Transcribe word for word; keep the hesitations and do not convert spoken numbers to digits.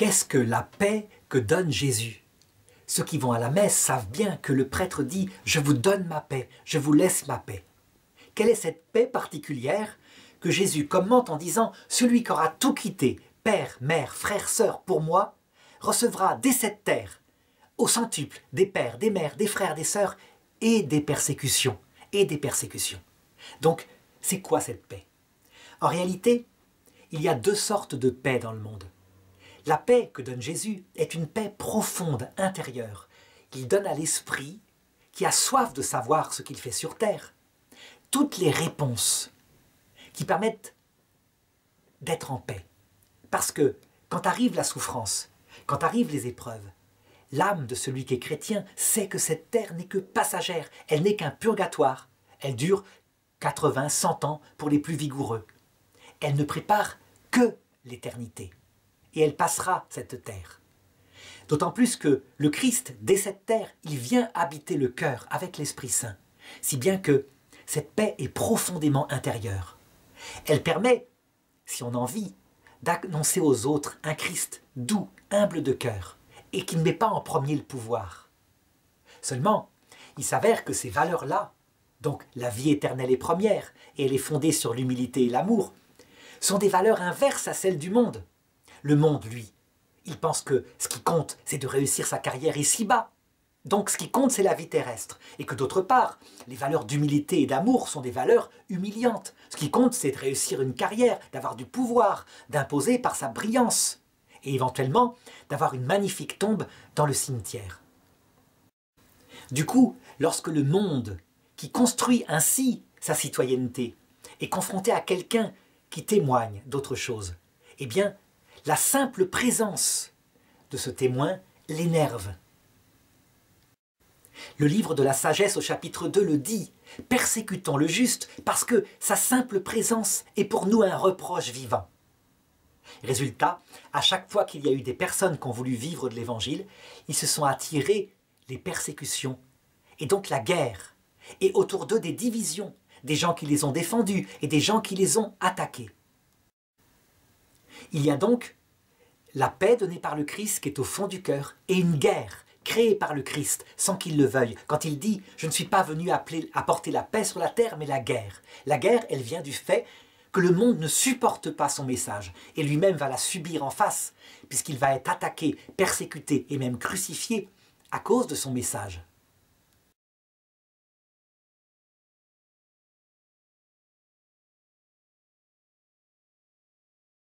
Qu'est-ce que la paix que donne Jésus? Ceux qui vont à la messe savent bien que le prêtre dit « Je vous donne ma paix, je vous laisse ma paix ». Quelle est cette paix particulière que Jésus commente en disant « Celui qui aura tout quitté, père, mère, frère, sœur, pour moi, recevra dès cette terre, au centuple, des pères, des mères, des frères, des sœurs, et des persécutions, et des persécutions ». Donc, c'est quoi cette paix? En réalité, il y a deux sortes de paix dans le monde. La paix que donne Jésus est une paix profonde, intérieure, qu'il donne à l'esprit qui a soif de savoir ce qu'il fait sur terre. Toutes les réponses qui permettent d'être en paix. Parce que quand arrive la souffrance, quand arrivent les épreuves, l'âme de celui qui est chrétien sait que cette terre n'est que passagère, elle n'est qu'un purgatoire. Elle dure quatre-vingts, cent ans pour les plus vigoureux. Elle ne prépare que l'éternité. Et elle passera cette terre. D'autant plus que le Christ, dès cette terre, il vient habiter le cœur avec l'Esprit Saint. Si bien que cette paix est profondément intérieure. Elle permet, si on en vit, d'annoncer aux autres un Christ doux, humble de cœur, et qui ne met pas en premier le pouvoir. Seulement, il s'avère que ces valeurs-là, donc la vie éternelle est première, et elle est fondée sur l'humilité et l'amour, sont des valeurs inverses à celles du monde. Le monde, lui, il pense que ce qui compte, c'est de réussir sa carrière ici-bas. Donc ce qui compte, c'est la vie terrestre. Et que d'autre part, les valeurs d'humilité et d'amour sont des valeurs humiliantes. Ce qui compte, c'est de réussir une carrière, d'avoir du pouvoir, d'imposer par sa brillance. Et éventuellement, d'avoir une magnifique tombe dans le cimetière. Du coup, lorsque le monde, qui construit ainsi sa citoyenneté, est confronté à quelqu'un qui témoigne d'autre chose, eh bien, la simple présence de ce témoin l'énerve. Le livre de la sagesse au chapitre deux le dit, « Persécutons le juste parce que sa simple présence est pour nous un reproche vivant. » Résultat, à chaque fois qu'il y a eu des personnes qui ont voulu vivre de l'évangile, ils se sont attirés les persécutions et donc la guerre, et autour d'eux des divisions, des gens qui les ont défendus et des gens qui les ont attaqués. Il y a donc la paix donnée par le Christ qui est au fond du cœur et une guerre créée par le Christ sans qu'il le veuille. Quand il dit « Je ne suis pas venu appeler, apporter la paix sur la terre, mais la guerre ». La guerre, elle vient du fait que le monde ne supporte pas son message et lui-même va la subir en face puisqu'il va être attaqué, persécuté et même crucifié à cause de son message.